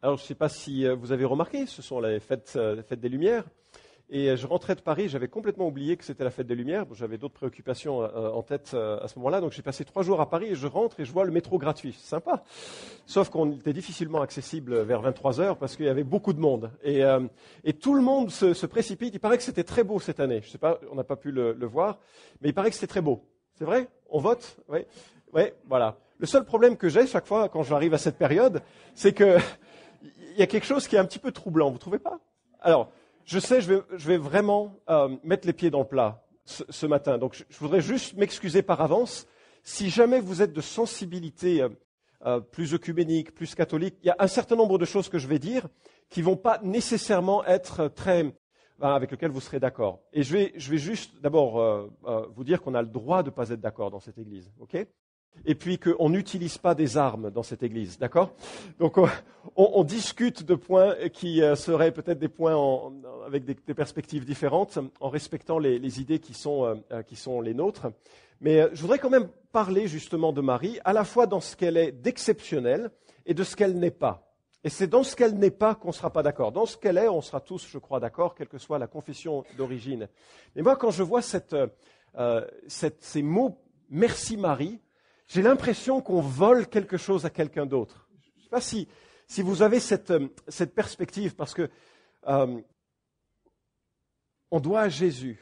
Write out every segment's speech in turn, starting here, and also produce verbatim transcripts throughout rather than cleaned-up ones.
Alors, je ne sais pas si vous avez remarqué, ce sont les fêtes, les fêtes des Lumières. Et je rentrais de Paris, j'avais complètement oublié que c'était la fête des Lumières. J'avais d'autres préoccupations en tête à ce moment-là. Donc j'ai passé trois jours à Paris et je rentre et je vois le métro gratuit. C'est sympa. Sauf qu'on était difficilement accessible vers vingt-trois heures parce qu'il y avait beaucoup de monde. Et, euh, et tout le monde se, se précipite. Il paraît que c'était très beau cette année. Je sais pas, on n'a pas pu le, le voir. Mais il paraît que c'était très beau. C'est vrai? On vote? Oui. Oui, voilà. Le seul problème que j'ai chaque fois quand j'arrive à cette période, c'est que il y a quelque chose qui est un petit peu troublant. Vous trouvez pas? Alors, je sais, je vais, je vais vraiment euh, mettre les pieds dans le plat ce, ce matin. Donc, je, je voudrais juste m'excuser par avance. Si jamais vous êtes de sensibilité euh, euh, plus œcuménique, plus catholique, il y a un certain nombre de choses que je vais dire qui vont pas nécessairement être très... Ben, avec lesquelles vous serez d'accord. Et je vais, je vais juste d'abord euh, euh, vous dire qu'on a le droit de pas être d'accord dans cette Église. Okay ? Et puis qu'on n'utilise pas des armes dans cette Église. D'accord ? Donc, on, on, on discute de points qui euh, seraient peut-être des points en, en avec des, des perspectives différentes, en respectant les, les idées qui sont, euh, qui sont les nôtres. Mais euh, je voudrais quand même parler justement de Marie, à la fois dans ce qu'elle est d'exceptionnel et de ce qu'elle n'est pas. Et c'est dans ce qu'elle n'est pas qu'on ne sera pas d'accord. Dans ce qu'elle est, on sera tous, je crois, d'accord, quelle que soit la confession d'origine. Mais moi, quand je vois cette, euh, cette, ces mots « Merci Marie », j'ai l'impression qu'on vole quelque chose à quelqu'un d'autre. Je ne sais pas si, si vous avez cette, cette perspective, parce que euh, on doit à Jésus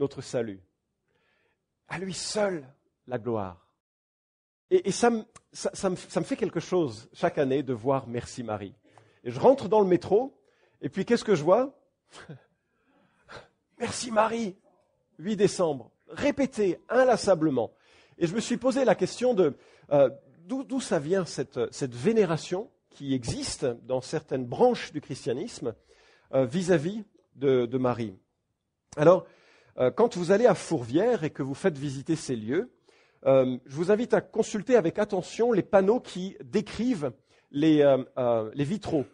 notre salut, à lui seul la gloire. Et, et ça, ça, ça, me, ça me fait quelque chose chaque année de voir Merci Marie. Et je rentre dans le métro, et puis qu'est-ce que je vois? Merci Marie, huit décembre, répété inlassablement. Et je me suis posé la question de euh, d'où, d'où ça vient cette, cette vénération qui existe dans certaines branches du christianisme euh, vis-à-vis de, de Marie. Alors, euh, quand vous allez à Fourvière et que vous faites visiter ces lieux, euh, je vous invite à consulter avec attention les panneaux qui décrivent les, euh, euh, les vitraux.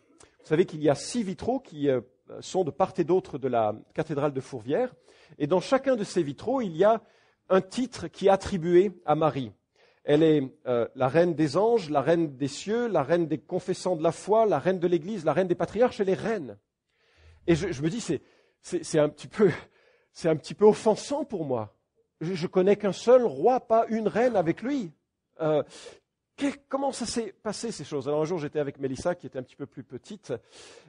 Vous savez qu'il y a six vitraux qui euh, sont de part et d'autre de la cathédrale de Fourvière. Et dans chacun de ces vitraux, il y a un titre qui est attribué à Marie. Elle est euh, la reine des anges, la reine des cieux, la reine des confessants de la foi, la reine de l'Église, la reine des patriarches, elle est reine. Et je, je me dis, c'est, c'est, c'est, un petit peu, c'est un petit peu offensant pour moi. Je, je connais qu'un seul roi, pas une reine avec lui. Euh, que, comment ça s'est passé ces choses? Alors un jour, j'étais avec Mélissa, qui était un petit peu plus petite,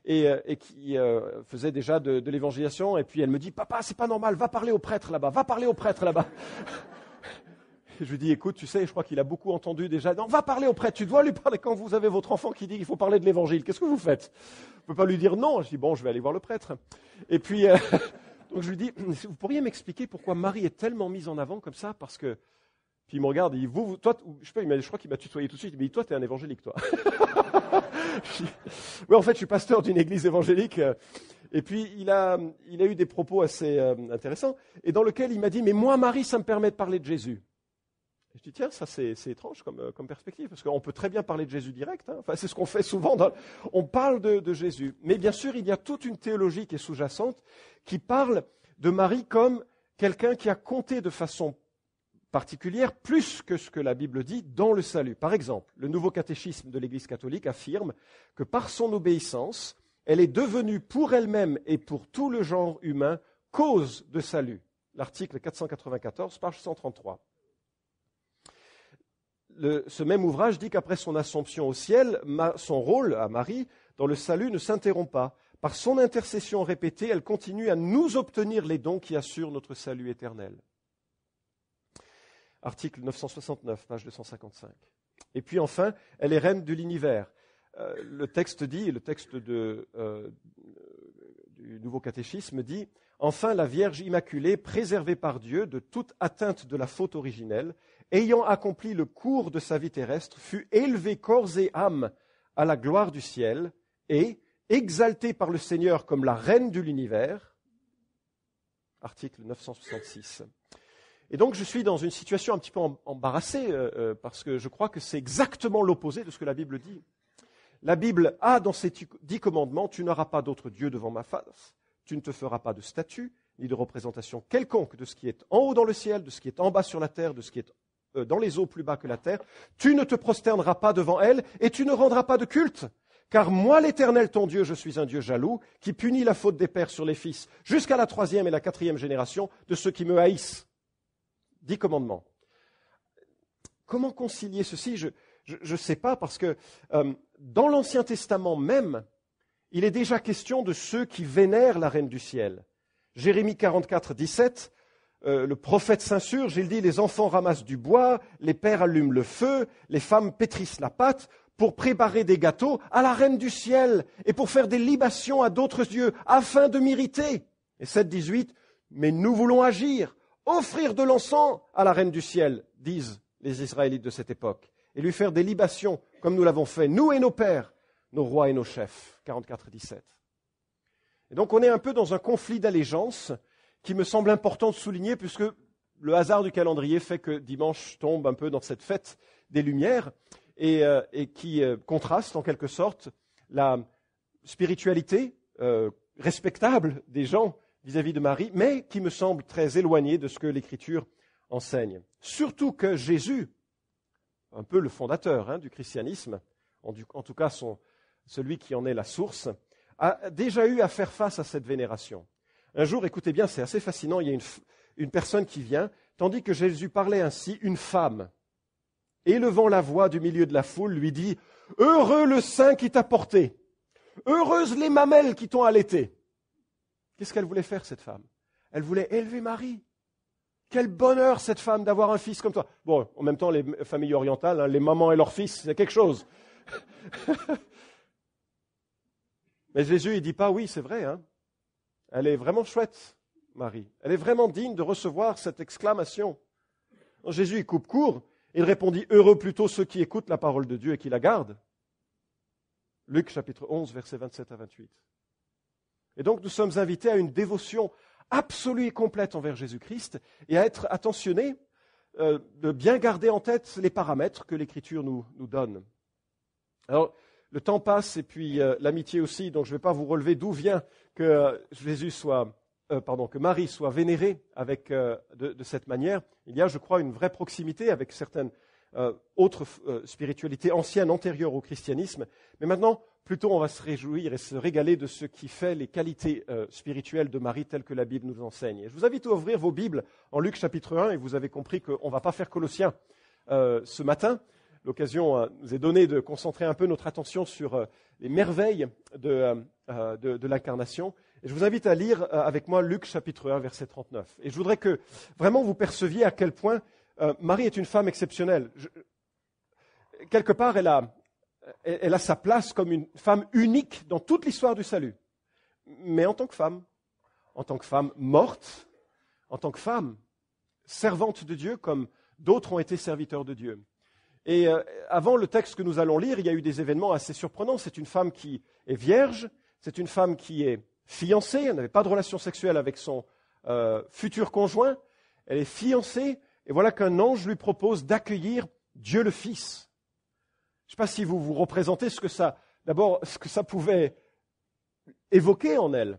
et, et qui euh, faisait déjà de, de l'évangélisation, et puis elle me dit « Papa, c'est pas normal, va parler au prêtre là-bas, va parler au prêtre là-bas !» Je lui dis, écoute, tu sais, je crois qu'il a beaucoup entendu déjà. Non, va parler au prêtre, tu dois lui parler. Quand vous avez votre enfant qui dit qu'il faut parler de l'évangile, qu'est-ce que vous faites? On ne peut pas lui dire non. Je dis, bon, je vais aller voir le prêtre. Et puis, euh, donc je lui dis, vous pourriez m'expliquer pourquoi Marie est tellement mise en avant comme ça? Parce que, puis il me regarde, il dit, vous, vous toi, je sais pas, je crois qu'il m'a tutoyé tout de suite, mais toi, t'es un évangélique, toi. Oui, en fait, je suis pasteur d'une église évangélique. Et puis, il a, il a eu des propos assez euh, intéressants, et dans lequel il m'a dit, mais moi, Marie, ça me permet de parler de Jésus. Je dis, tiens, ça c'est, c'est étrange comme, comme perspective, parce qu'on peut très bien parler de Jésus direct, hein. Enfin, c'est ce qu'on fait souvent, dans, on parle de, de Jésus. Mais bien sûr, il y a toute une théologie qui est sous-jacente, qui parle de Marie comme quelqu'un qui a compté de façon particulière, plus que ce que la Bible dit, dans le salut. Par exemple, le nouveau catéchisme de l'Église catholique affirme que par son obéissance, elle est devenue pour elle-même et pour tout le genre humain cause de salut. L'article quatre cent quatre-vingt-quatorze, page cent trente-trois. Le, ce même ouvrage dit qu'après son assomption au ciel, ma, son rôle à Marie dans le salut ne s'interrompt pas. Par son intercession répétée, elle continue à nous obtenir les dons qui assurent notre salut éternel. Article neuf cent soixante-neuf, page deux cent cinquante-cinq. Et puis enfin, elle est reine de l'univers. Euh, le texte dit, le texte de, euh, du Nouveau Catéchisme dit « Enfin, la Vierge immaculée, préservée par Dieu de toute atteinte de la faute originelle, ayant accompli le cours de sa vie terrestre, fut élevée corps et âme à la gloire du ciel et, exaltée par le Seigneur comme la reine de l'univers. » Article neuf cent soixante-six. Et donc, je suis dans une situation un petit peu embarrassée euh, parce que je crois que c'est exactement l'opposé de ce que la Bible dit. La Bible a dans ses dix commandements « Tu n'auras pas d'autre Dieu devant ma face, tu ne te feras pas de statue ni de représentation quelconque de ce qui est en haut dans le ciel, de ce qui est en bas sur la terre, de ce qui est dans les eaux plus bas que la terre, tu ne te prosterneras pas devant elle et tu ne rendras pas de culte, Car moi, l'Éternel, ton Dieu, je suis un Dieu jaloux, qui punit la faute des pères sur les fils, jusqu'à la troisième et la quatrième génération de ceux qui me haïssent. » Dix commandements. Comment concilier ceci? Je ne sais pas, parce que euh, dans l'Ancien Testament même, il est déjà question de ceux qui vénèrent la Reine du Ciel. Jérémie quarante-quatre, dix-sept, euh, le prophète s'insurge, il dit « Les enfants ramassent du bois, les pères allument le feu, les femmes pétrissent la pâte, pour préparer des gâteaux à la Reine du Ciel et pour faire des libations à d'autres dieux, afin de m'irriter. » Et sept dix-huit, « Mais nous voulons agir, offrir de l'encens à la Reine du Ciel, disent les Israélites de cette époque, et lui faire des libations, comme nous l'avons fait, nous et nos pères, nos rois et nos chefs. » quarante-quatre dix-sept. Et donc on est un peu dans un conflit d'allégeance qui me semble important de souligner, puisque le hasard du calendrier fait que dimanche tombe un peu dans cette fête des Lumières, Et, euh, et qui euh, contraste en quelque sorte la spiritualité euh, respectable des gens vis-à-vis de Marie, mais qui me semble très éloignée de ce que l'Écriture enseigne. Surtout que Jésus, un peu le fondateur hein, du christianisme, en, du, en tout cas son, celui qui en est la source, a déjà eu à faire face à cette vénération. Un jour, écoutez bien, c'est assez fascinant, il y a une, une personne qui vient, tandis que Jésus parlait ainsi, une femme, élevant la voix du milieu de la foule, lui dit « Heureux le sein qui t'a porté, heureuses les mamelles qui t'ont allaité. » Qu'est-ce qu'elle voulait faire, cette femme? Elle voulait élever Marie. Quel bonheur, cette femme, d'avoir un fils comme toi. Bon, en même temps, les familles orientales, hein, les mamans et leurs fils, c'est quelque chose. Mais Jésus, il ne dit pas « Oui, c'est vrai, hein. Elle est vraiment chouette, Marie. Elle est vraiment digne de recevoir cette exclamation. » Jésus, il coupe court. Il répondit « Heureux plutôt ceux qui écoutent la parole de Dieu et qui la gardent. » Luc chapitre onze, versets vingt-sept à vingt-huit. Et donc nous sommes invités à une dévotion absolue et complète envers Jésus-Christ et à être attentionnés, euh, de bien garder en tête les paramètres que l'Écriture nous, nous donne. Alors, le temps passe et puis euh, l'amitié aussi, donc je ne vais pas vous relever d'où vient que, euh, Jésus soit, euh, pardon, que Marie soit vénérée avec, euh, de, de cette manière. Il y a, je crois, une vraie proximité avec certaines euh, autres euh, spiritualités anciennes, antérieures au christianisme. Mais maintenant, plutôt, on va se réjouir et se régaler de ce qui fait les qualités euh, spirituelles de Marie telles que la Bible nous enseigne. Et je vous invite à ouvrir vos Bibles en Luc chapitre un, et vous avez compris qu'on ne va pas faire Colossiens euh, ce matin. L'occasion euh, nous est donnée de concentrer un peu notre attention sur euh, les merveilles de, euh, euh, de, de l'incarnation. Je vous invite à lire avec moi Luc chapitre un, verset trente-neuf. Et je voudrais que vraiment vous perceviez à quel point euh, Marie est une femme exceptionnelle. Je, quelque part, elle a, elle a sa place comme une femme unique dans toute l'histoire du salut. Mais en tant que femme, en tant que femme morte, en tant que femme servante de Dieu, comme d'autres ont été serviteurs de Dieu. Et euh, avant le texte que nous allons lire, il y a eu des événements assez surprenants. C'est une femme qui est vierge, c'est une femme qui est fiancée, elle n'avait pas de relation sexuelle avec son euh, futur conjoint, elle est fiancée, et voilà qu'un ange lui propose d'accueillir Dieu le Fils. Je ne sais pas si vous vous représentez ce que ça, d'abord, ce que ça pouvait évoquer en elle.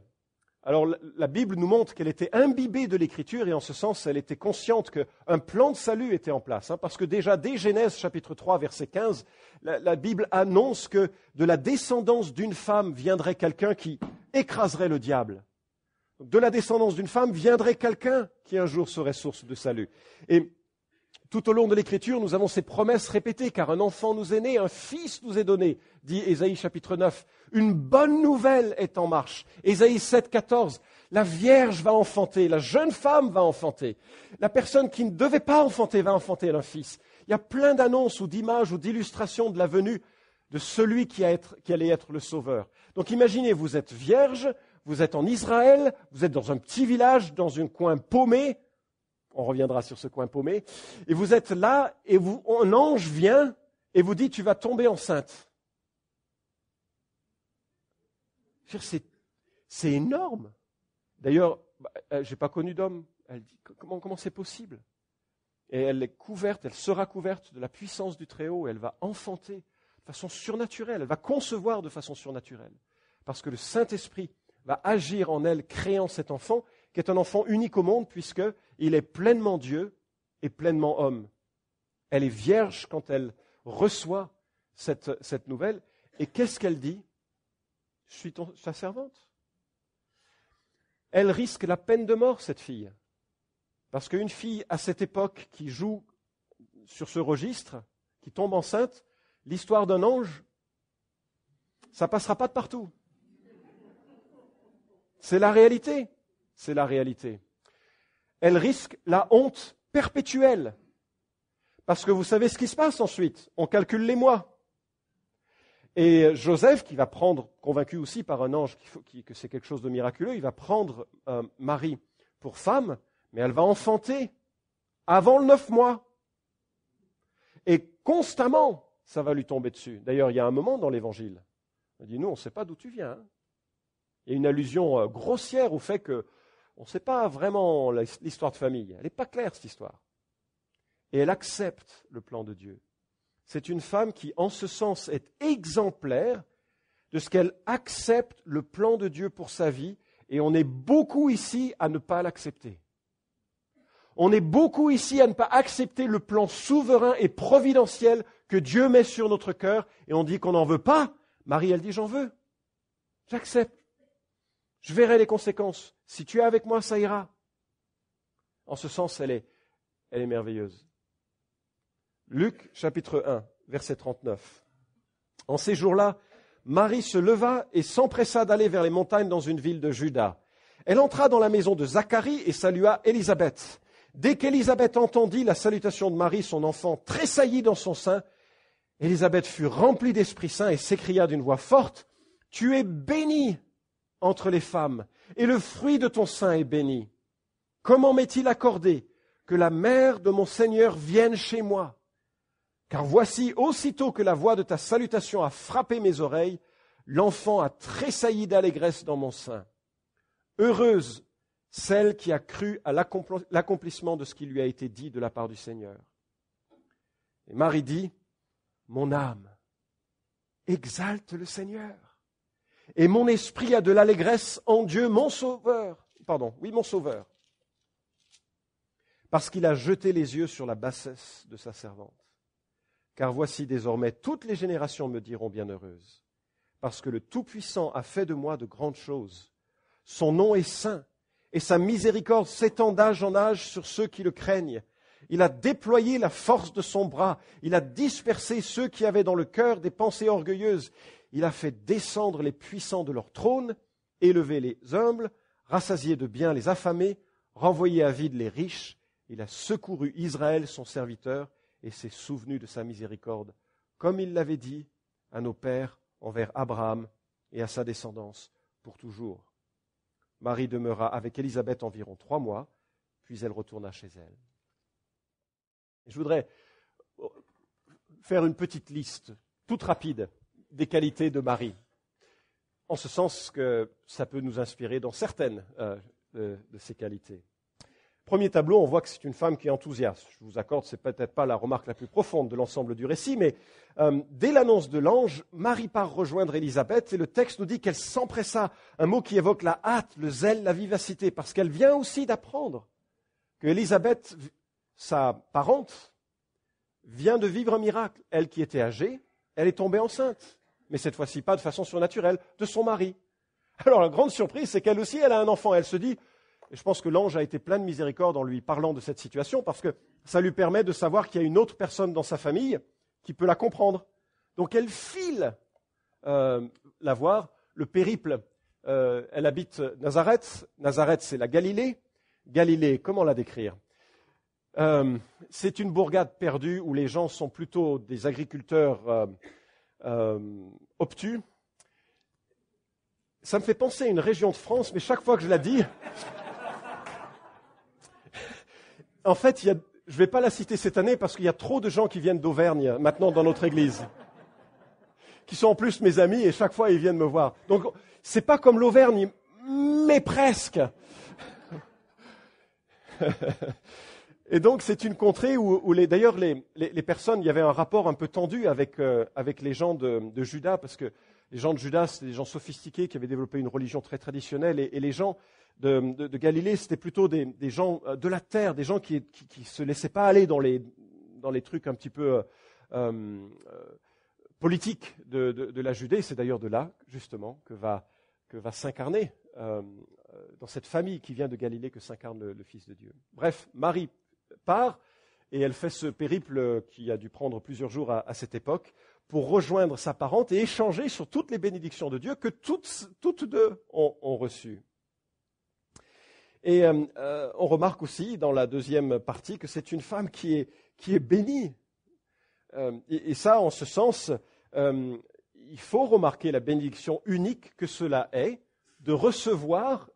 Alors, la Bible nous montre qu'elle était imbibée de l'Écriture, et en ce sens, elle était consciente qu'un plan de salut était en place, hein, parce que déjà, dès Genèse, chapitre trois, verset quinze, la, la Bible annonce que de la descendance d'une femme viendrait quelqu'un qui écraserait le diable. De la descendance d'une femme viendrait quelqu'un qui un jour serait source de salut. Et tout au long de l'Écriture, nous avons ces promesses répétées, car un enfant nous est né, un fils nous est donné, dit Ésaïe chapitre neuf. Une bonne nouvelle est en marche. Ésaïe sept, quatorze, la Vierge va enfanter, la jeune femme va enfanter. La personne qui ne devait pas enfanter va enfanter un fils. Il y a plein d'annonces ou d'images ou d'illustrations de la venue de celui qui, a être, qui allait être le Sauveur. Donc imaginez, vous êtes vierge, vous êtes en Israël, vous êtes dans un petit village, dans un coin paumé, on reviendra sur ce coin paumé, et vous êtes là, et vous, un ange vient et vous dit « Tu vas tomber enceinte ». C'est, c'est énorme. D'ailleurs, je n'ai pas connu d'homme. Elle dit, comment, comment c'est possible? Et elle est couverte, elle sera couverte de la puissance du Très-Haut. Elle va enfanter de façon surnaturelle. Elle va concevoir de façon surnaturelle. Parce que le Saint-Esprit va agir en elle, créant cet enfant, qui est un enfant unique au monde, puisqu'il est pleinement Dieu et pleinement homme. Elle est vierge quand elle reçoit cette, cette nouvelle. Et qu'est-ce qu'elle dit ? « Je suis ton, ta servante. » Elle risque la peine de mort, cette fille. Parce qu'une fille, à cette époque, qui joue sur ce registre, qui tombe enceinte, l'histoire d'un ange, ça passera pas de partout. C'est la réalité. C'est la réalité. Elle risque la honte perpétuelle. Parce que vous savez ce qui se passe ensuite. On calcule les mois. Et Joseph, qui va prendre, convaincu aussi par un ange qu'il faut, qui, que c'est quelque chose de miraculeux, il va prendre euh, Marie pour femme, mais elle va enfanter avant le neuf mois. Et constamment, ça va lui tomber dessus. D'ailleurs, il y a un moment dans l'Évangile, on dit, nous, on ne sait pas d'où tu viens. Hein. Il y a une allusion grossière au fait qu'on ne sait pas vraiment l'histoire de famille. Elle n'est pas claire, cette histoire. Et elle accepte le plan de Dieu. C'est une femme qui, en ce sens, est exemplaire de ce qu'elle accepte le plan de Dieu pour sa vie. Et on est beaucoup ici à ne pas l'accepter. On est beaucoup ici à ne pas accepter le plan souverain et providentiel que Dieu met sur notre cœur. Et on dit qu'on n'en veut pas. Marie, elle dit, j'en veux. J'accepte. Je verrai les conséquences. Si tu es avec moi, ça ira. En ce sens, elle est, elle est merveilleuse. Luc, chapitre un, verset trente-neuf. En ces jours-là, Marie se leva et s'empressa d'aller vers les montagnes dans une ville de Juda. Elle entra dans la maison de Zacharie et salua Élisabeth. Dès qu'Élisabeth entendit la salutation de Marie, son enfant tressaillit dans son sein. Élisabeth fut remplie d'Esprit Saint et s'écria d'une voix forte, « Tu es bénie entre les femmes, et le fruit de ton sein est béni. Comment m'est-il accordé que la mère de mon Seigneur vienne chez moi ? Car voici, aussitôt que la voix de ta salutation a frappé mes oreilles, l'enfant a tressailli d'allégresse dans mon sein. Heureuse celle qui a cru à l'accomplissement de ce qui lui a été dit de la part du Seigneur. » Et Marie dit, « Mon âme exalte le Seigneur, et mon esprit a de l'allégresse en Dieu, mon Sauveur. » Pardon, oui, mon Sauveur. « Parce qu'il a jeté les yeux sur la bassesse de sa servante. Car voici désormais, toutes les générations me diront bienheureuse, parce que le Tout-Puissant a fait de moi de grandes choses. Son nom est saint, et sa miséricorde s'étend d'âge en âge sur ceux qui le craignent. Il a déployé la force de son bras, il a dispersé ceux qui avaient dans le cœur des pensées orgueilleuses. Il a fait descendre les puissants de leur trône, élever les humbles, rassasier de biens les affamés, renvoyer à vide les riches. Il a secouru Israël, son serviteur, et s'est souvenu de sa miséricorde, comme il l'avait dit à nos pères envers Abraham et à sa descendance pour toujours. » Marie demeura avec Élisabeth environ trois mois, puis elle retourna chez elle. Je voudrais faire une petite liste, toute rapide, des qualités de Marie, en ce sens que ça peut nous inspirer dans certaines euh, de, de ces qualités. Premier tableau, on voit que c'est une femme qui est enthousiaste. Je vous accorde, c'est peut-être pas la remarque la plus profonde de l'ensemble du récit, mais euh, dès l'annonce de l'ange, Marie part rejoindre Élisabeth et le texte nous dit qu'elle s'empressa, un mot qui évoque la hâte, le zèle, la vivacité, parce qu'elle vient aussi d'apprendre que Élisabeth, sa parente, vient de vivre un miracle. Elle qui était âgée, elle est tombée enceinte, mais cette fois-ci pas de façon surnaturelle, de son mari. Alors la grande surprise, c'est qu'elle aussi, elle a un enfant. Elle se dit... Et je pense que l'ange a été plein de miséricorde en lui parlant de cette situation parce que ça lui permet de savoir qu'il y a une autre personne dans sa famille qui peut la comprendre. Donc elle file euh, la voir, le périple. Euh, elle habite Nazareth. Nazareth, c'est la Galilée. Galilée, comment la décrire ? euh, C'est une bourgade perdue où les gens sont plutôt des agriculteurs euh, euh, obtus. Ça me fait penser à une région de France, mais chaque fois que je la dis... En fait, il y a, je ne vais pas la citer cette année parce qu'il y a trop de gens qui viennent d'Auvergne maintenant dans notre église, qui sont en plus mes amis et chaque fois ils viennent me voir. Donc, c'est pas comme l'Auvergne, mais presque. Et donc, c'est une contrée où, où les, d'ailleurs, les, les, les personnes, il y avait un rapport un peu tendu avec, euh, avec les gens de, de Juda, parce que les gens de Juda, c'était des gens sophistiqués qui avaient développé une religion très traditionnelle et, et les gens... De, de, de Galilée, c'était plutôt des, des gens de la terre, des gens qui ne se laissaient pas aller dans les, dans les trucs un petit peu euh, euh, politique de, de, de la Judée. C'est d'ailleurs de là, justement, que va, que va s'incarner, euh, dans cette famille qui vient de Galilée, que s'incarne le, le Fils de Dieu. Bref, Marie part et elle fait ce périple qui a dû prendre plusieurs jours à, à cette époque pour rejoindre sa parente et échanger sur toutes les bénédictions de Dieu que toutes, toutes deux ont, ont reçues. Et euh, on remarque aussi dans la deuxième partie que c'est une femme qui est, qui est bénie. Euh, et, et ça, en ce sens, euh, il faut remarquer la bénédiction unique que cela est de recevoir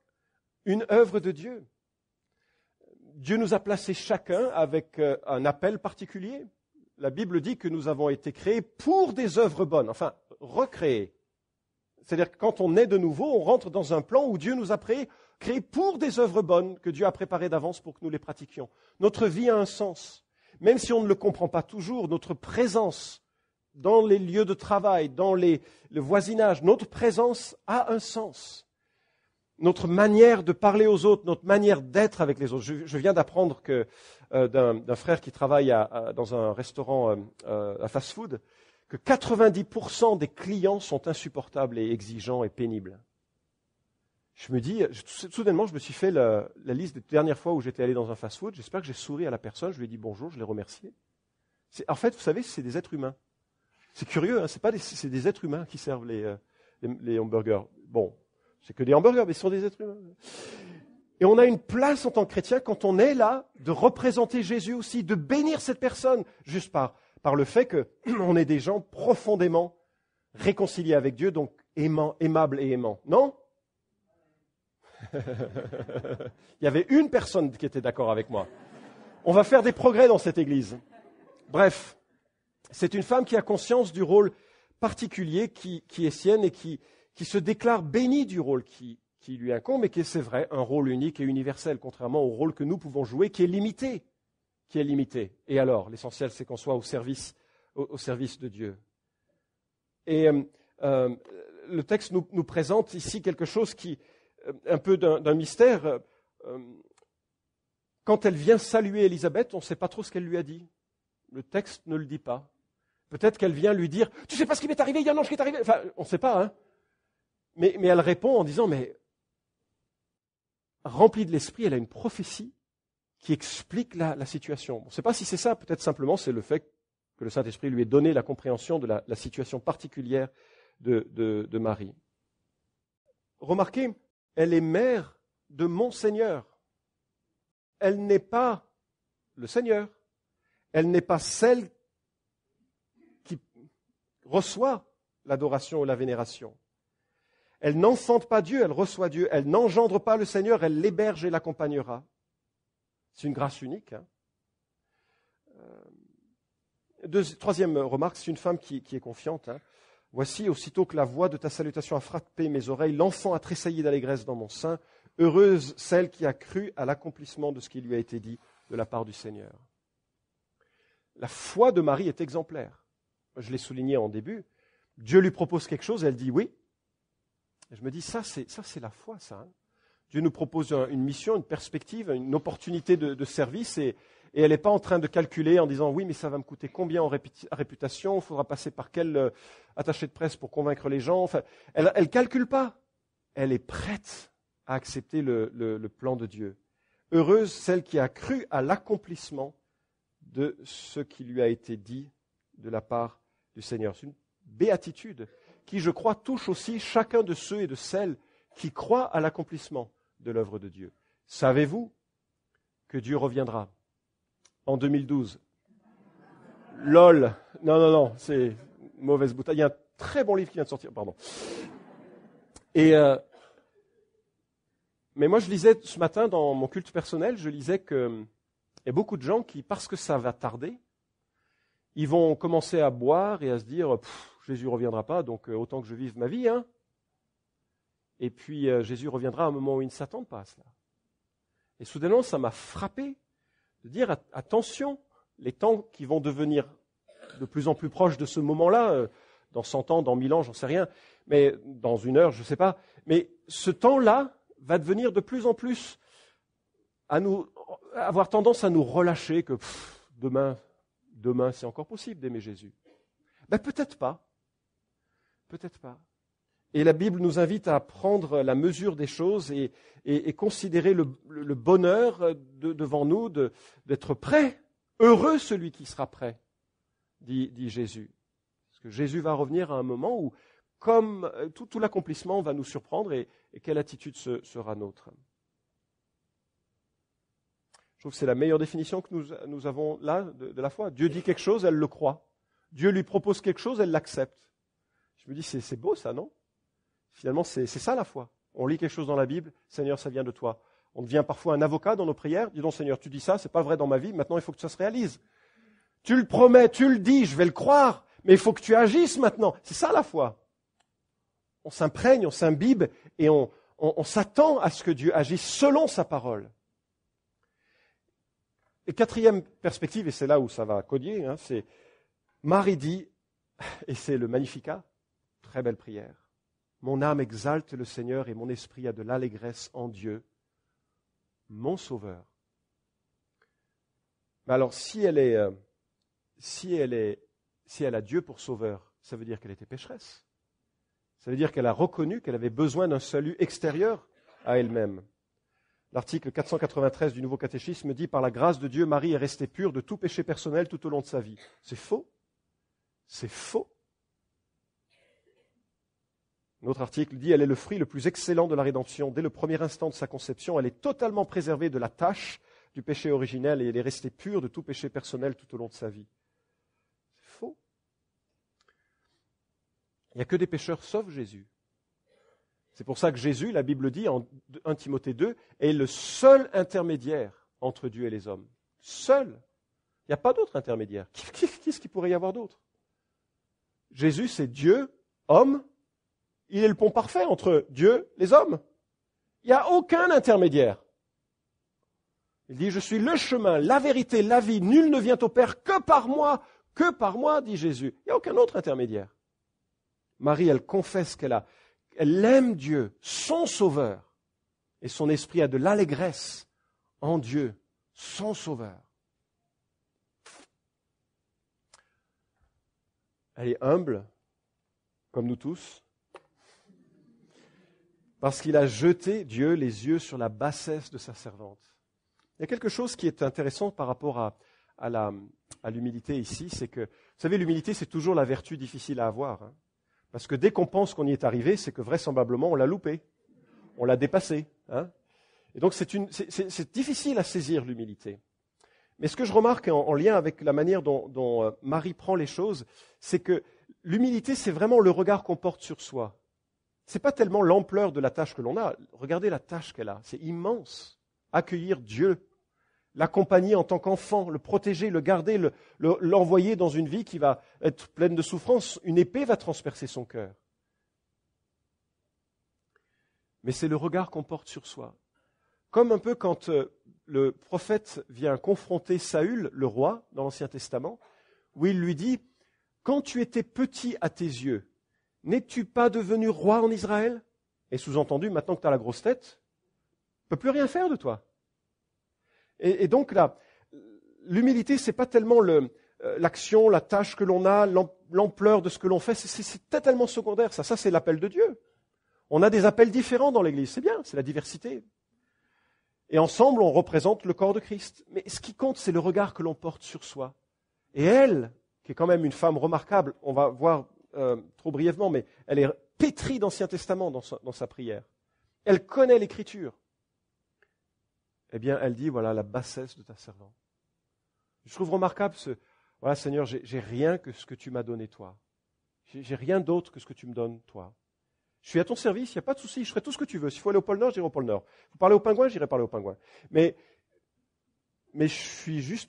une œuvre de Dieu. Dieu nous a placés chacun avec euh, un appel particulier. La Bible dit que nous avons été créés pour des œuvres bonnes, enfin, recréés. C'est-à-dire que quand on naît de nouveau, on rentre dans un plan où Dieu nous a créés, créés pour des œuvres bonnes que Dieu a préparées d'avance pour que nous les pratiquions. Notre vie a un sens. Même si on ne le comprend pas toujours, notre présence dans les lieux de travail, dans les, le voisinage, notre présence a un sens. Notre manière de parler aux autres, notre manière d'être avec les autres. Je, je viens d'apprendre que euh, d'un, d'un frère qui travaille à, à, dans un restaurant euh, euh, à fast-food, que quatre-vingt-dix pour cent des clients sont insupportables et exigeants et pénibles. Je me dis, je, soudainement, je me suis fait la, la liste des dernières fois où j'étais allé dans un fast-food. J'espère que j'ai souri à la personne, je lui ai dit bonjour, je l'ai remercié. C'est, en fait, vous savez, c'est des êtres humains. C'est curieux, hein, c'est pas des, c'est des êtres humains qui servent les, les, les hamburgers. Bon. C'est que des hamburgers, mais ce sont des êtres humains. Et on a une place en tant que chrétien, quand on est là, de représenter Jésus aussi, de bénir cette personne, juste par, par le fait qu'on est des gens profondément réconciliés avec Dieu, donc aimants, aimables et aimants. Non ? Il y avait une personne qui était d'accord avec moi. On va faire des progrès dans cette église. Bref, c'est une femme qui a conscience du rôle particulier qui, qui est sienne et qui... qui se déclare béni du rôle qui, qui lui incombe et qui est, c'est vrai, un rôle unique et universel, contrairement au rôle que nous pouvons jouer, qui est limité, qui est limité. Et alors, l'essentiel, c'est qu'on soit au service, au, au service de Dieu. Et euh, le texte nous, nous présente ici quelque chose qui, un peu d'un, d'un mystère. Euh, quand elle vient saluer Élisabeth, on ne sait pas trop ce qu'elle lui a dit. Le texte ne le dit pas. Peut-être qu'elle vient lui dire « Tu ne sais pas ce qui m'est arrivé, il y a un ange qui est arrivé !» Enfin, on ne sait pas, hein. Mais, mais elle répond en disant, mais remplie de l'esprit, elle a une prophétie qui explique la, la situation. On ne sait pas si c'est ça, peut-être simplement c'est le fait que le Saint-Esprit lui ait donné la compréhension de la, la situation particulière de, de, de Marie. Remarquez, elle est mère de mon Seigneur. Elle n'est pas le Seigneur. Elle n'est pas celle qui reçoit l'adoration ou la vénération. Elle n'enfante pas Dieu, elle reçoit Dieu. Elle n'engendre pas le Seigneur, elle l'héberge et l'accompagnera. C'est une grâce unique. Hein. Deux, troisième remarque, c'est une femme qui, qui est confiante. Hein. Voici, aussitôt que la voix de ta salutation a frappé mes oreilles, l'enfant a tressailli d'allégresse dans mon sein. Heureuse celle qui a cru à l'accomplissement de ce qui lui a été dit de la part du Seigneur. La foi de Marie est exemplaire. Je l'ai souligné en début. Dieu lui propose quelque chose, elle dit oui. Je me dis, ça c'est, ça, c'est la foi, ça. Hein. Dieu nous propose un, une mission, une perspective, une opportunité de, de service et, et elle n'est pas en train de calculer en disant, oui, mais ça va me coûter combien en réputation, il faudra passer par quel euh, attaché de presse pour convaincre les gens. Enfin, elle ne calcule pas. Elle est prête à accepter le, le, le plan de Dieu. Heureuse celle qui a cru à l'accomplissement de ce qui lui a été dit de la part du Seigneur. C'est une béatitude qui, je crois, touche aussi chacun de ceux et de celles qui croient à l'accomplissement de l'œuvre de Dieu. Savez-vous que Dieu reviendra en deux mille douze ? Lol. Non, non, non, c'est une mauvaise boutade. Il y a un très bon livre qui vient de sortir, pardon. Et, euh, mais moi, je lisais ce matin, dans mon culte personnel, je lisais qu'il y a beaucoup de gens qui, parce que ça va tarder, ils vont commencer à boire et à se dire « Jésus ne reviendra pas, donc euh, autant que je vive ma vie. Hein. » Et puis euh, Jésus reviendra à un moment où il ne s'attend pas à cela. Et soudainement, ça m'a frappé de dire « Attention, les temps qui vont devenir de plus en plus proches de ce moment-là, euh, dans cent ans, dans mille ans, j'en sais rien, mais dans une heure, je ne sais pas, mais ce temps-là va devenir de plus en plus à nous à avoir tendance à nous relâcher que pff, demain... Demain, c'est encore possible d'aimer Jésus. Ben, peut-être pas. Peut-être pas. Et la Bible nous invite à prendre la mesure des choses et, et, et considérer le, le, le bonheur de, devant nous de, d'être prêt. Heureux celui qui sera prêt, dit, dit Jésus. Parce que Jésus va revenir à un moment où, comme tout, tout l'accomplissement va nous surprendre et, et quelle attitude se, sera nôtre. Je trouve que c'est la meilleure définition que nous, nous avons là de, de la foi. Dieu dit quelque chose, elle le croit. Dieu lui propose quelque chose, elle l'accepte. Je me dis, c'est, c'est beau ça, non ? Finalement, c'est, c'est ça la foi. On lit quelque chose dans la Bible, Seigneur, ça vient de toi. On devient parfois un avocat dans nos prières. Dis donc, Seigneur, tu dis ça, c'est pas vrai dans ma vie, maintenant il faut que ça se réalise. Tu le promets, tu le dis, je vais le croire, mais il faut que tu agisses maintenant. C'est ça la foi. On s'imprègne, on s'imbibe et on, on, on s'attend à ce que Dieu agisse selon sa parole. Et quatrième perspective, et c'est là où ça va cogner, hein, c'est Marie dit, et c'est le Magnificat, très belle prière. Mon âme exalte le Seigneur et mon esprit a de l'allégresse en Dieu, mon Sauveur. Mais alors, si elle est, euh, si elle est, si elle a Dieu pour Sauveur, ça veut dire qu'elle était pécheresse. Ça veut dire qu'elle a reconnu qu'elle avait besoin d'un salut extérieur à elle-même. L'article quatre cent quatre-vingt-treize du Nouveau Catéchisme dit « Par la grâce de Dieu, Marie est restée pure de tout péché personnel tout au long de sa vie. » C'est faux. C'est faux. Notre article dit « Elle est le fruit le plus excellent de la rédemption. Dès le premier instant de sa conception, elle est totalement préservée de la tâche du péché originel et elle est restée pure de tout péché personnel tout au long de sa vie. » C'est faux. Il n'y a que des pécheurs sauf Jésus. C'est pour ça que Jésus, la Bible dit en premier Timothée deux, est le seul intermédiaire entre Dieu et les hommes. Seul. Il n'y a pas d'autre intermédiaire. Qu'est-ce qu'il pourrait y avoir d'autre ? Jésus, c'est Dieu, homme. Il est le pont parfait entre Dieu et les hommes. Il n'y a aucun intermédiaire. Il dit, je suis le chemin, la vérité, la vie. Nul ne vient au Père que par moi, que par moi, dit Jésus. Il n'y a aucun autre intermédiaire. Marie, elle confesse qu'elle a, elle aime Dieu, son Sauveur. Et son esprit a de l'allégresse en Dieu, son Sauveur. Elle est humble, comme nous tous. Parce qu'il a jeté, Dieu, les yeux sur la bassesse de sa servante. Il y a quelque chose qui est intéressant par rapport à, à, la, à l'humilité ici, c'est que, vous savez, l'humilité, c'est toujours la vertu difficile à avoir. Hein, parce que dès qu'on pense qu'on y est arrivé, c'est que vraisemblablement, on l'a loupé, on l'a dépassé. Hein, et donc, c'est, une, c'est, c'est, c'est difficile à saisir, l'humilité. Mais ce que je remarque en, en lien avec la manière dont, dont Marie prend les choses, c'est que l'humilité, c'est vraiment le regard qu'on porte sur soi. Ce n'est pas tellement l'ampleur de la tâche que l'on a. Regardez la tâche qu'elle a, c'est immense. Accueillir Dieu, l'accompagner en tant qu'enfant, le protéger, le garder, le, le, l'envoyer dans une vie qui va être pleine de souffrance. Une épée va transpercer son cœur. Mais c'est le regard qu'on porte sur soi. Comme un peu quand le prophète vient confronter Saül, le roi, dans l'Ancien Testament, où il lui dit « Quand tu étais petit à tes yeux, n'es-tu pas devenu roi en Israël ? » Et sous-entendu, maintenant que tu as la grosse tête, on ne peut plus rien faire de toi. Et, et donc là, l'humilité, ce n'est pas tellement le, l'action, la tâche que l'on a, l'ampleur de ce que l'on fait, c'est, c'est, c'est totalement secondaire. Ça, ça, c'est l'appel de Dieu. On a des appels différents dans l'Église, c'est bien, c'est la diversité. Et ensemble, on représente le corps de Christ. Mais ce qui compte, c'est le regard que l'on porte sur soi. Et elle, qui est quand même une femme remarquable, on va voir... Euh, trop brièvement, mais elle est pétrie d'Ancien Testament dans sa, dans sa prière. Elle connaît l'Écriture. Eh bien, elle dit, voilà, la bassesse de ta servante. Je trouve remarquable ce, voilà, Seigneur, j'ai, j'ai rien que ce que tu m'as donné, toi. J'ai, j'ai rien d'autre que ce que tu me donnes, toi. Je suis à ton service, il n'y a pas de souci, je ferai tout ce que tu veux. S'il faut aller au pôle Nord, j'irai au pôle Nord. Vous parlez au pingouin, j'irai parler au pingouin. Mais, mais je suis juste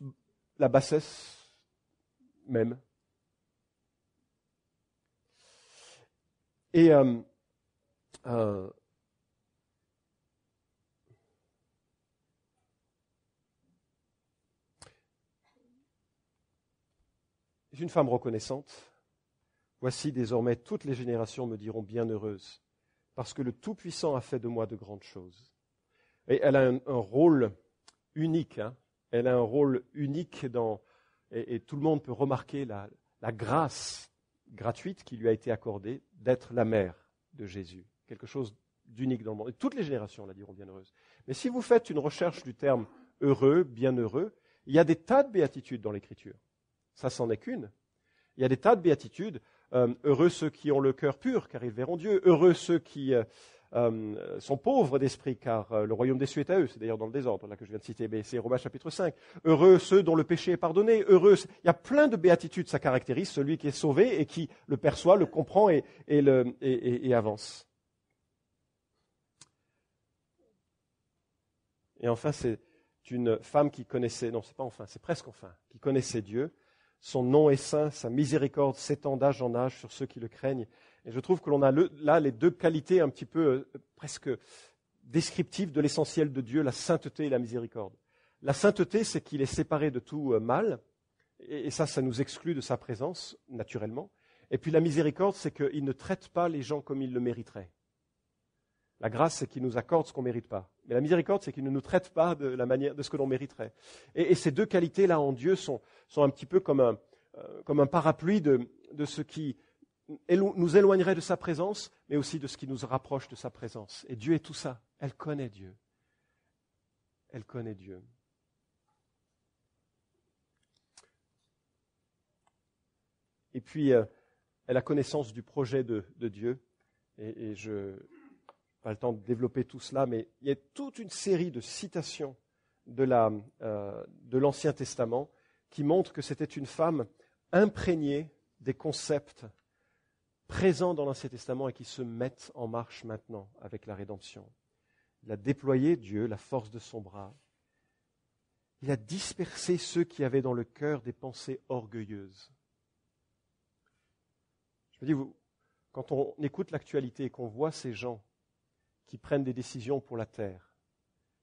la bassesse même. Et euh, euh, une femme reconnaissante, voici désormais toutes les générations me diront bienheureuse, parce que le Tout-Puissant a fait de moi de grandes choses. Et elle a un, un rôle unique, hein. Elle a un rôle unique dans, et, et tout le monde peut remarquer la, la grâce gratuite qui lui a été accordée d'être la mère de Jésus. Quelque chose d'unique dans le monde. Et toutes les générations la diront bienheureuse. Mais si vous faites une recherche du terme heureux, bienheureux, il y a des tas de béatitudes dans l'Écriture. Ça, c'en est qu'une. Il y a des tas de béatitudes. Euh, heureux ceux qui ont le cœur pur, car ils verront Dieu. Heureux ceux qui euh, euh, sont pauvres d'esprit, car euh, le royaume des cieux est à eux. C'est d'ailleurs dans le désordre là, que je viens de citer, mais c'est Romains chapitre cinq. Heureux ceux dont le péché est pardonné. Heureux. Il y a plein de béatitudes, ça caractérise celui qui est sauvé et qui le perçoit, le comprend et, et, le, et, et, et avance. Et enfin, c'est une femme qui connaissait, non, c'est pas enfin, c'est presque enfin, qui connaissait Dieu. Son nom est saint, sa miséricorde s'étend d'âge en âge sur ceux qui le craignent. Et je trouve que l'on a le, là les deux qualités un petit peu euh, presque descriptives de l'essentiel de Dieu, la sainteté et la miséricorde. La sainteté, c'est qu'il est séparé de tout euh, mal, et, et ça, ça nous exclut de sa présence, naturellement. Et puis la miséricorde, c'est qu'il ne traite pas les gens comme il le mériterait. La grâce, c'est qu'il nous accorde ce qu'on ne mérite pas. Mais la miséricorde, c'est qu'il ne nous traite pas de, la manière, de ce que l'on mériterait. Et, et ces deux qualités-là en Dieu sont, sont un petit peu comme un, euh, comme un parapluie de, de ce qui élo- nous éloignerait de sa présence, mais aussi de ce qui nous rapproche de sa présence. Et Dieu est tout ça. Elle connaît Dieu. Elle connaît Dieu. Et puis, euh, elle a connaissance du projet de, de Dieu. Et, et je... pas le temps de développer tout cela, mais il y a toute une série de citations de, la, euh, de l'Ancien Testament qui montrent que c'était une femme imprégnée des concepts présents dans l'Ancien Testament et qui se mettent en marche maintenant avec la rédemption. Il a déployé Dieu, la force de son bras. Il a dispersé ceux qui avaient dans le cœur des pensées orgueilleuses. Je me dis, vous, quand on écoute l'actualité et qu'on voit ces gens qui prennent des décisions pour la terre,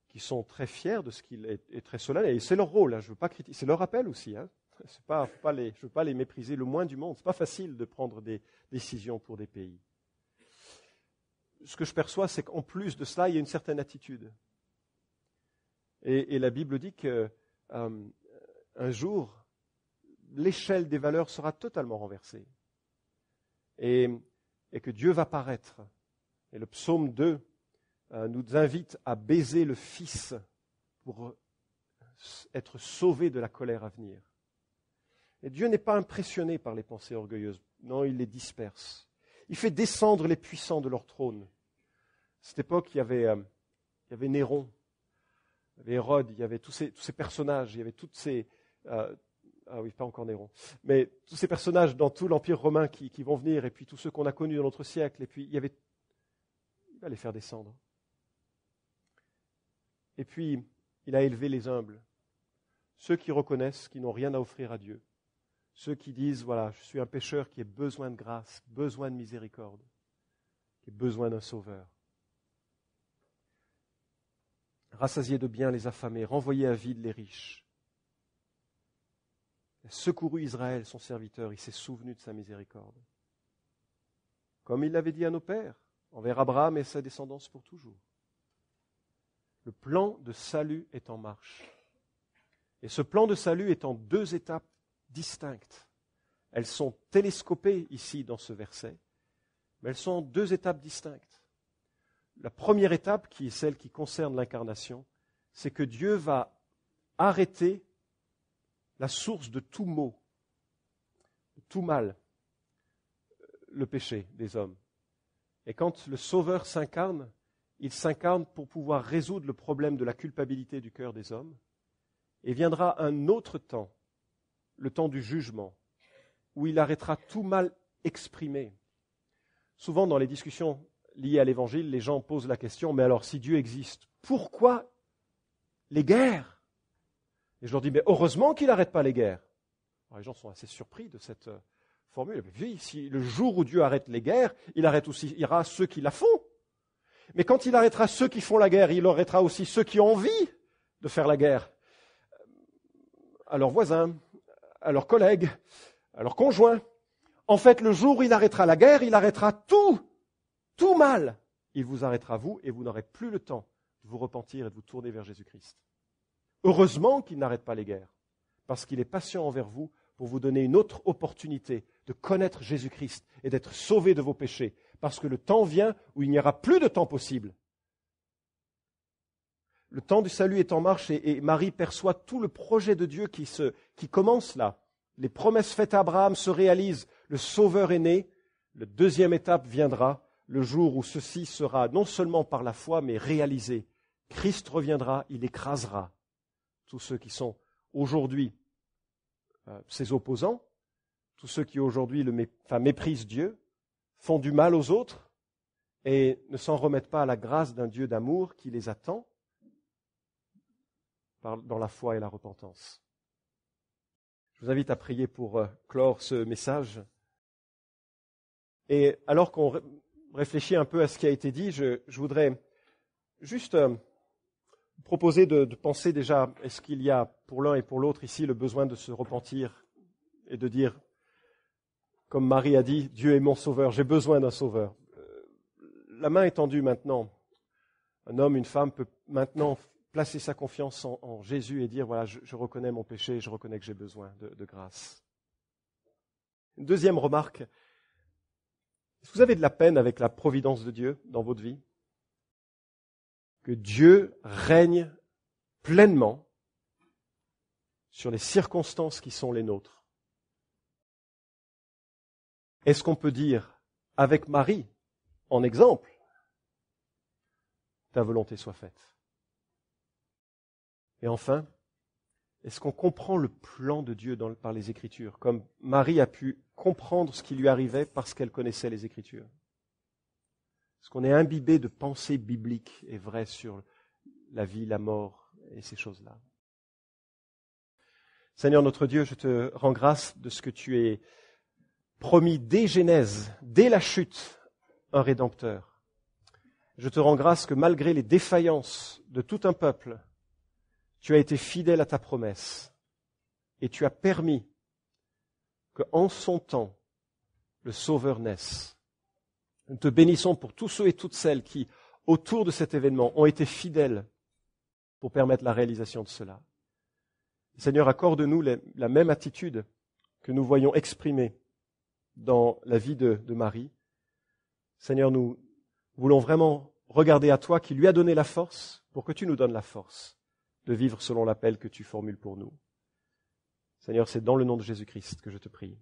qui sont très fiers de ce qu'il est, est très solennel. Et c'est leur rôle, hein, je veux pas critiquer, c'est leur appel aussi. Hein. C'est pas, faut pas les, je ne veux pas les mépriser le moins du monde. Ce n'est pas facile de prendre des décisions pour des pays. Ce que je perçois, c'est qu'en plus de cela, il y a une certaine attitude. Et, et la Bible dit qu'un euh, jour, l'échelle des valeurs sera totalement renversée. Et, et que Dieu va paraître. Et le psaume deux nous invite à baiser le Fils pour être sauvé de la colère à venir. Et Dieu n'est pas impressionné par les pensées orgueilleuses. Non, il les disperse. Il fait descendre les puissants de leur trône. À cette époque, il y avait, euh, il y avait Néron, il y avait Hérode, il y avait tous ces, tous ces personnages, il y avait toutes ces... Euh, ah oui, pas encore Néron, mais tous ces personnages dans tout l'Empire romain qui, qui vont venir, et puis tous ceux qu'on a connus dans notre siècle, et puis il y avait... Il va les faire descendre. Et puis, il a élevé les humbles, ceux qui reconnaissent qu'ils n'ont rien à offrir à Dieu, ceux qui disent, voilà, je suis un pécheur qui a besoin de grâce, besoin de miséricorde, qui a besoin d'un sauveur. Rassasier de biens les affamés, renvoyer à vide les riches. Il a secouru Israël, son serviteur, il s'est souvenu de sa miséricorde. Comme il l'avait dit à nos pères, envers Abraham et sa descendance pour toujours. Le plan de salut est en marche. Et ce plan de salut est en deux étapes distinctes. Elles sont télescopées ici dans ce verset, mais elles sont en deux étapes distinctes. La première étape, qui est celle qui concerne l'incarnation, c'est que Dieu va arrêter la source de tout maux, de tout mal, le péché des hommes. Et quand le Sauveur s'incarne, il s'incarne pour pouvoir résoudre le problème de la culpabilité du cœur des hommes. Et viendra un autre temps, le temps du jugement, où il arrêtera tout mal exprimé. Souvent dans les discussions liées à l'Évangile, les gens posent la question, mais alors si Dieu existe, pourquoi les guerres ? Et je leur dis, mais heureusement qu'il n'arrête pas les guerres. Alors, les gens sont assez surpris de cette... formule. Oui, si le jour où Dieu arrête les guerres, il arrête aussi, il arrêtera ceux qui la font. Mais quand il arrêtera ceux qui font la guerre, il arrêtera aussi ceux qui ont envie de faire la guerre. À leurs voisins, à leurs collègues, à leurs conjoints. En fait, le jour où il arrêtera la guerre, il arrêtera tout, tout mal. Il vous arrêtera vous et vous n'aurez plus le temps de vous repentir et de vous tourner vers Jésus-Christ. Heureusement qu'il n'arrête pas les guerres, parce qu'il est patient envers vous pour vous donner une autre opportunité de connaître Jésus-Christ et d'être sauvé de vos péchés, parce que le temps vient où il n'y aura plus de temps possible. Le temps du salut est en marche et, et Marie perçoit tout le projet de Dieu qui, se, qui commence là. Les promesses faites à Abraham se réalisent, le Sauveur est né, la deuxième étape viendra, le jour où ceci sera non seulement par la foi, mais réalisé. Christ reviendra, il écrasera tous ceux qui sont aujourd'hui euh, ses opposants, tous ceux qui aujourd'hui le mé- enfin, méprisent Dieu, font du mal aux autres et ne s'en remettent pas à la grâce d'un Dieu d'amour qui les attend par, dans la foi et la repentance. Je vous invite à prier pour euh, clore ce message. Et alors qu'on ré- réfléchit un peu à ce qui a été dit, je, je voudrais juste euh, proposer de, de penser déjà, est-ce qu'il y a pour l'un et pour l'autre ici le besoin de se repentir et de dire, comme Marie a dit, « Dieu est mon sauveur, j'ai besoin d'un sauveur ». La main est tendue maintenant. Un homme, une femme peut maintenant placer sa confiance en, en Jésus et dire « Voilà, je, je reconnais mon péché, je reconnais que j'ai besoin de, de grâce ». Une deuxième remarque, est-ce que vous avez de la peine avec la providence de Dieu dans votre vie ? Que Dieu règne pleinement sur les circonstances qui sont les nôtres. Est-ce qu'on peut dire, avec Marie, en exemple, « Ta volonté soit faite ». Et enfin, est-ce qu'on comprend le plan de Dieu dans, par les Écritures, comme Marie a pu comprendre ce qui lui arrivait parce qu'elle connaissait les Écritures ? Est-ce qu'on est imbibé de pensées bibliques et vraies sur la vie, la mort et ces choses-là ? Seigneur notre Dieu, je te rends grâce de ce que tu es promis dès Genèse, dès la chute, un Rédempteur. Je te rends grâce que malgré les défaillances de tout un peuple, tu as été fidèle à ta promesse et tu as permis qu'en son temps, le Sauveur naisse. Nous te bénissons pour tous ceux et toutes celles qui, autour de cet événement, ont été fidèles pour permettre la réalisation de cela. Seigneur, accorde-nous la même attitude que nous voyons exprimée dans la vie de, de Marie. Seigneur, nous voulons vraiment regarder à toi qui lui a donné la force pour que tu nous donnes la force de vivre selon l'appel que tu formules pour nous. Seigneur, c'est dans le nom de Jésus-Christ que je te prie.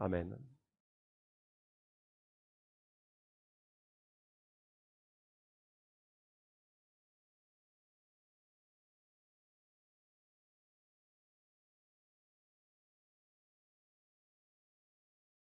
Amen.